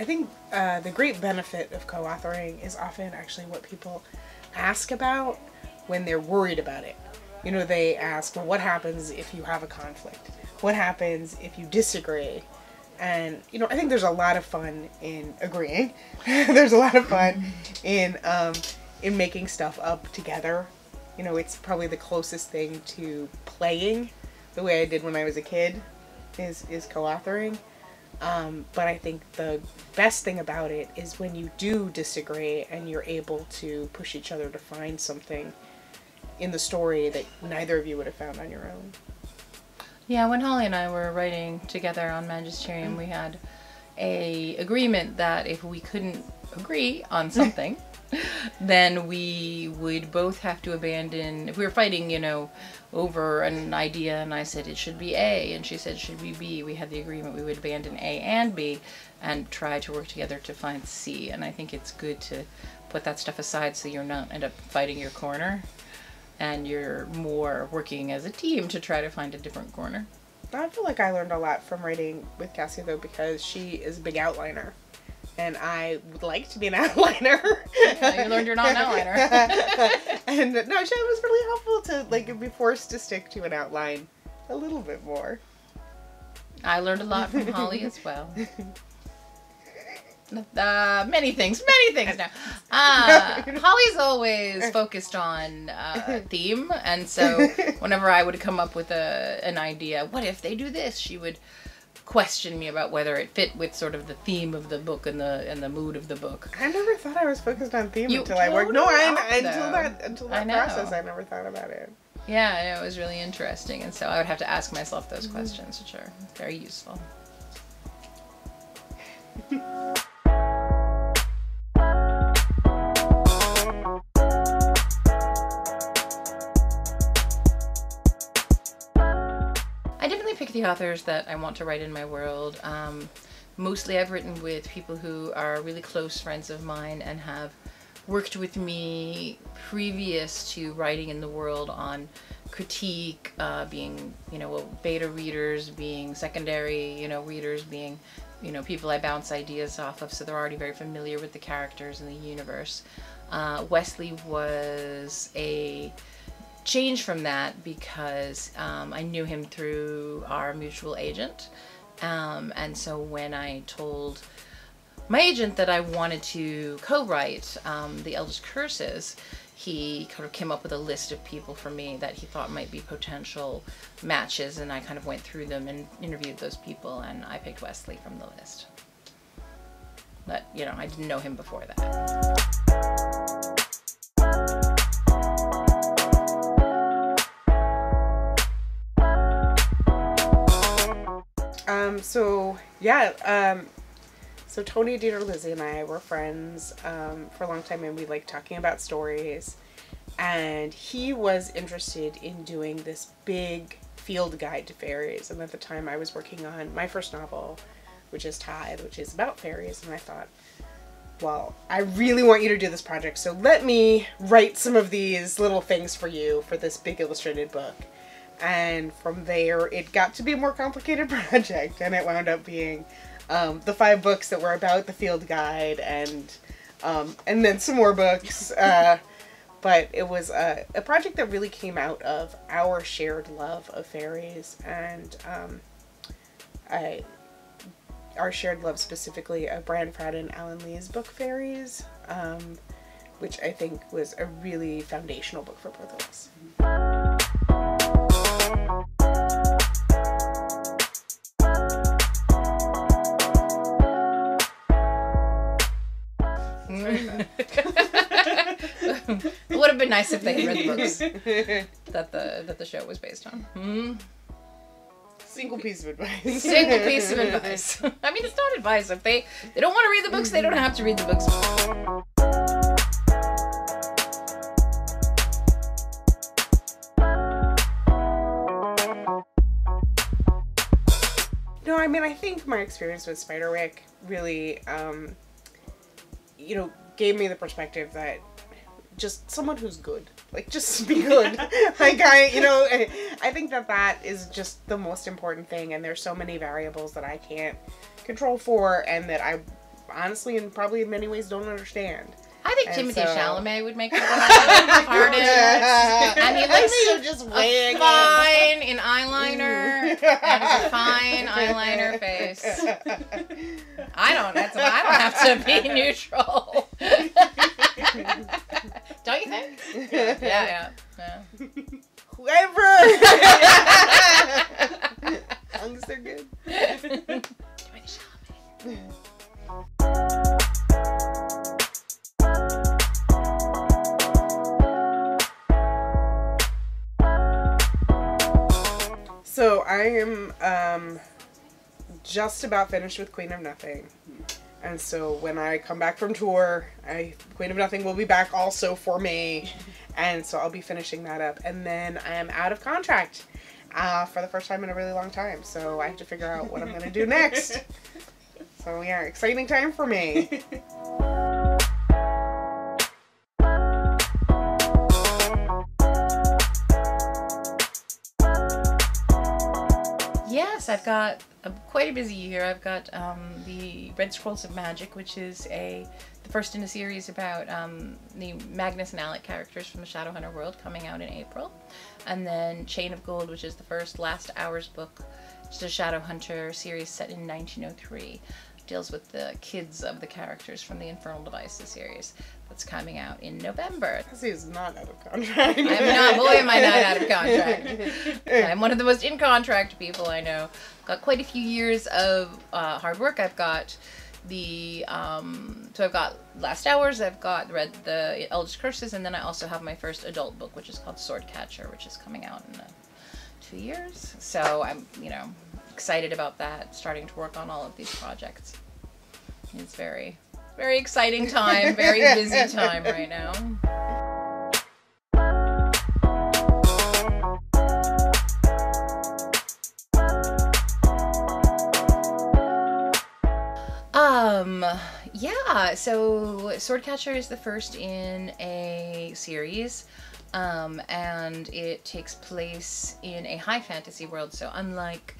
I think the great benefit of co-authoring is often actually what people ask about when they're worried about it. You know, they ask, well, what happens if you have a conflict? What happens if you disagree? And, you know, I think there's a lot of fun in agreeing. There's a lot of fun in making stuff up together. You know, it's probably the closest thing to playing the way I did when I was a kid is co-authoring. But I think the best thing about it is when you do disagree and you're able to push each other to find something in the story that neither of you would have found on your own. Yeah, when Holly and I were writing together on Magisterium, we had an agreement that if we couldn't agree on something, then we would both have to abandon. If we were fighting, you know, over an idea, and I said it should be A, and she said it should be B, we had the agreement we would abandon A and B and try to work together to find C. And I think it's good to put that stuff aside so you're not end up fighting your corner. And you're more working as a team to try to find a different corner. I feel like I learned a lot from writing with Cassie, though, because she is a big outliner. And I would like to be an outliner. Yeah, you learned you're not an outliner. And no, it was really helpful to like be forced to stick to an outline a little bit more. I learned a lot from Holly as well. Many things now. Holly's always focused on theme, and so whenever I would come up with an idea, what if they do this, she would question me about whether it fit with sort of the theme of the book and the mood of the book. I never thought I was focused on theme until I worked. No, until that process, I never thought about it. Yeah, it was really interesting, and so I would have to ask myself those questions, which are very useful. The authors that I want to write in my world. Mostly I've written with people who are really close friends of mine and have worked with me previous to writing in the world on critique, being, you know, beta readers, being secondary, you know, readers, being, you know, people I bounce ideas off of, so they're already very familiar with the characters and the universe. Wesley was a change from that because I knew him through our mutual agent, and so when I told my agent that I wanted to co-write The Eldest Curses, he kind of came up with a list of people for me that he thought might be potential matches, and I kind of went through them and interviewed those people, and I picked Wesley from the list. But, you know, I didn't know him before that. So Tony Dieter, Lizzie, and I were friends for a long time, and we like talking about stories, and he was interested in doing this big field guide to fairies, and at the time I was working on my first novel, which is Tithe, which is about fairies, and I thought, well, I really want you to do this project, so let me write some of these little things for you for this big illustrated book. And from there, it got to be a more complicated project, and it wound up being the 5 books that were about the field guide, and then some more books. But it was a project that really came out of our shared love of fairies, and our shared love specifically of Brian Froud and Alan Lee's book Fairies, which I think was a really foundational book for both of us. It would have been nice if they had read the books that the show was based on. Single piece of advice. Single piece of advice. I mean, it's not advice. If they don't want to read the books, they don't have to read the books. No, I mean, I think my experience with Spiderwick really, you know, gave me the perspective that just someone who's good, like, just be good. Like, I think that is just the most important thing, and there's so many variables that I can't control for, and that I honestly, and probably in many ways, don't understand. I think Timothee Chalamet would make it hardest. Yeah. I mean, like, just weighing a fine in eyeliner, and a fine eyeliner face. I don't. That's, I don't have to be neutral. Don't you think? Yeah. Whoever. As long as they're good. Timothee Chalamet. So I am just about finished with Queen of Nothing, and so when I come back from tour, Queen of Nothing will be back also for me, and so I'll be finishing that up, and then I am out of contract for the first time in a really long time, so I have to figure out what I'm going to do next. So yeah, exciting time for me. Yes, I've got quite a busy year. I've got the Red Scrolls of Magic, which is the first in a series about the Magnus and Alec characters from the Shadowhunter world, coming out in April. And then Chain of Gold, which is the first Last Hours book. It's a Shadowhunter series set in 1903. It deals with the kids of the characters from the Infernal Devices series. That's coming out in November. Cassie is not out of contract. I'm not. Boy, am I not out of contract. I'm one of the most in contract people I know. Got quite a few years of hard work. I've got the so I've got Last Hours. I've got the Eldest Curses, and then I also have my first adult book, which is called Swordcatcher, which is coming out in 2 years. So I'm excited about that. Starting to work on all of these projects. It's very exciting time, very busy time right now. Yeah, so Swordcatcher is the first in a series, and it takes place in a high fantasy world, so unlike,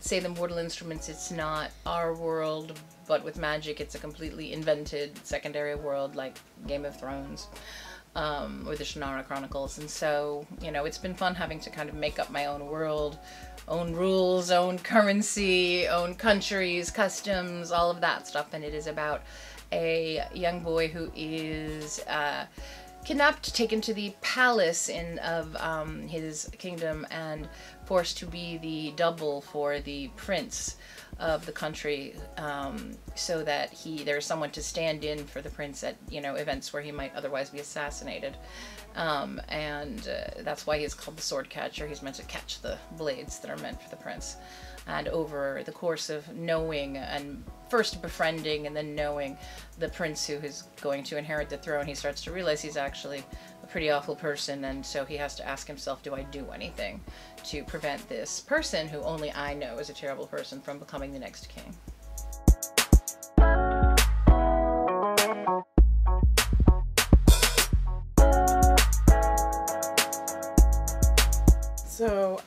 say, The Mortal Instruments, it's not our world, but with magic it's a completely invented secondary world like Game of Thrones or the Shannara Chronicles. And so, it's been fun having to kind of make up my own world, own rules, own currency, own countries, customs, all of that stuff. And it is about a young boy who is kidnapped, taken to the palace of his kingdom, and forced to be the double for the prince of the country, so that there's someone to stand in for the prince at events where he might otherwise be assassinated, and that's why he's called the Swordcatcher. He's meant to catch the blades that are meant for the prince. And over the course of knowing and first befriending and then knowing the prince who is going to inherit the throne, he starts to realize he's actually a pretty awful person, and so he has to ask himself, do I do anything to prevent this person who only I know is a terrible person from becoming the next king? So,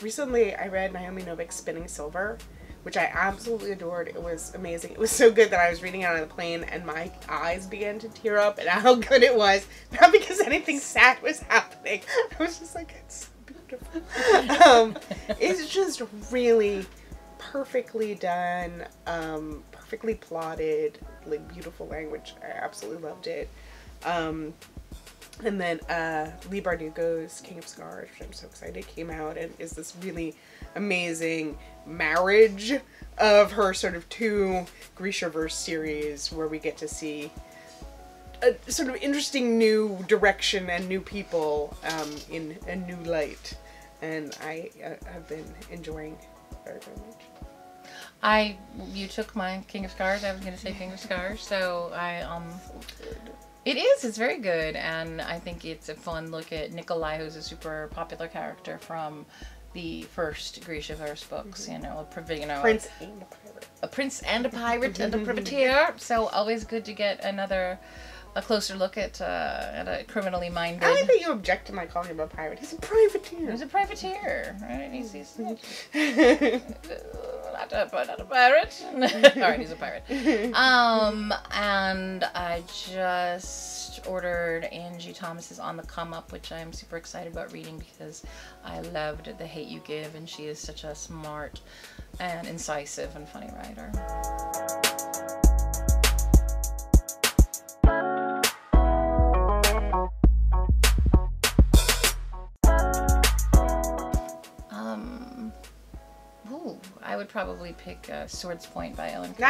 recently I read Naomi Novik's Spinning Silver, which I absolutely adored. It was amazing. It was so good that I was reading it on the plane and my eyes began to tear up at how good it was. Not because anything sad was happening. I was just like, it's beautiful. It's just really perfectly done, perfectly plotted, like beautiful language. I absolutely loved it. And then Leigh Bardugo's King of Scars, which I'm so excited came out, and is this really amazing marriage of her sort of two Grishaverse series, where we get to see a sort of interesting new direction and new people in a new light. And I have been enjoying very, very much. You took my King of Scars. I was going to say King of Scars, so I It is. It's very good, and I think it's a fun look at Nikolai, who's a super popular character from the first Grishaverse books. Mm-hmm. Prince and a pirate. A prince and a pirate and a privateer. So always good to get a closer look at a criminally minded. I like that you object to my calling him a pirate. He's a privateer. He's a privateer, right? He's not but not a pirate. Alright, he's a pirate. And I just ordered Angie Thomas's On the Come Up, which I'm super excited about reading because I loved The Hate You Give, and she is such a smart and incisive and funny writer. I would probably pick Swords Point by Ellen. No!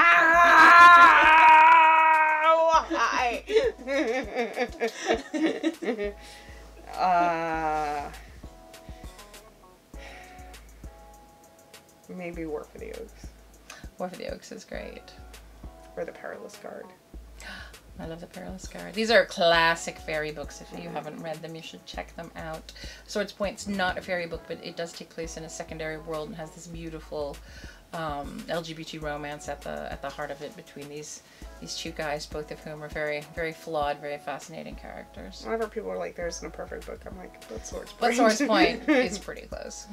Why? Maybe War for the Oaks. War for the Oaks is great. Or The Perilous Guard. I love The Perilous Guard. These are classic fairy books. If you haven't read them, you should check them out. Swords Point's not a fairy book, but it does take place in a secondary world and has this beautiful LGBT romance at the heart of it between these two guys, both of whom are very, very flawed, very fascinating characters. Whenever people are like, "There isn't a perfect book," I'm like, "But Swords Point." But Swords Point is pretty close.